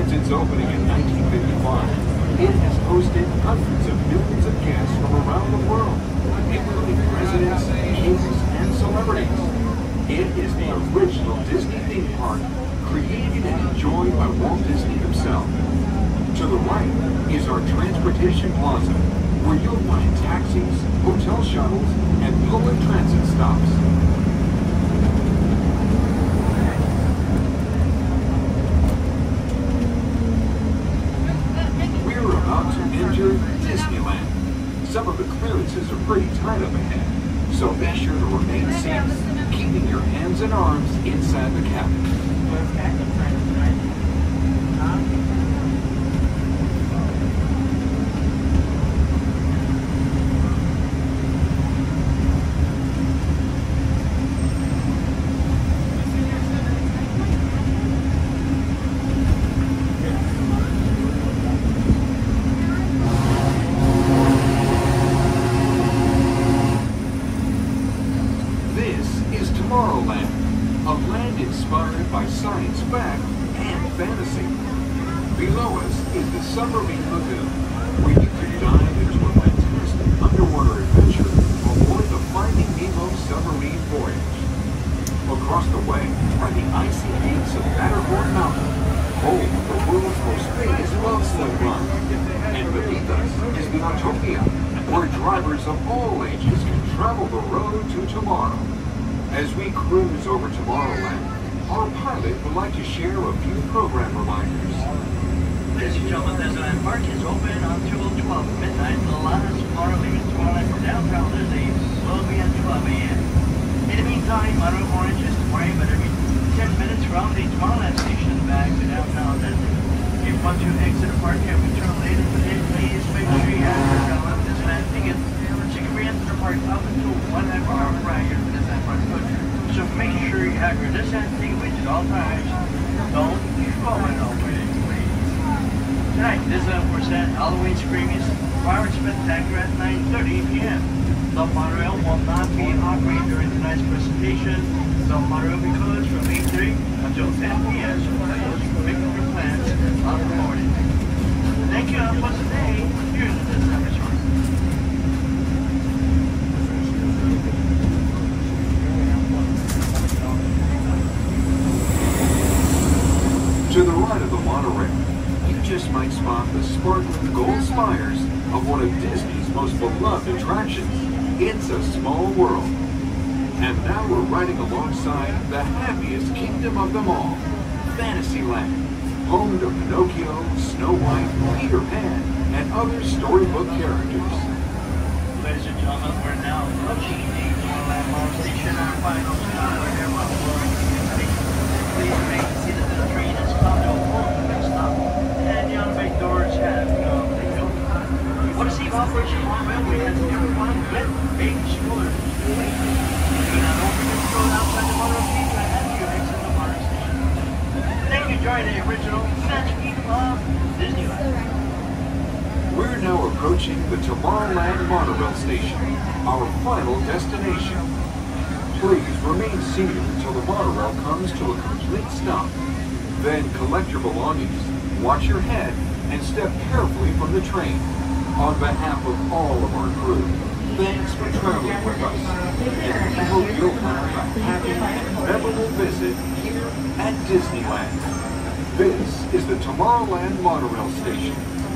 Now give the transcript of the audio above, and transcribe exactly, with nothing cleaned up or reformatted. Since its opening in nineteen fifty-five, it has hosted hundreds of millions of guests from around the world, including presidents, kings, and celebrities. It is the original Disney theme park, created and enjoyed by Walt Disney himself. To the right is our transportation plaza, where you'll find taxis, hotel shuttles, and public transit stops. We're about to enter Disneyland. Some of the clearances are pretty tight up ahead, so be sure to remain safe, keeping your hands and arms inside the cabin. To the right of the monorail, you just might spot the sparkling gold spires of one of Disney's most beloved attractions. It's a small world. And now we're riding alongside the happiest kingdom of them all, Fantasyland, home to Pinocchio, Snow White, Peter Pan, and other storybook characters. Ladies and gentlemen, we're now approaching the Tomorrowland Mall Station, our final stop where there will be a please make and the on-bike doors have come. What a safe operation on railway has everyone with big shoulders. Do not open the road outside the motor station and have you exit the motor station. Then you enjoy the original magic of Disneyland. We're now approaching the Tomorrowland Monorail Station, our final destination. Please remain seated until the monorail comes to a complete stop. Then collect your belongings, watch your head, and step carefully from the train. On behalf of all of our crew, thanks for traveling with us, and we hope you'll have a happy and memorable visit here at Disneyland. This is the Tomorrowland Monorail Station.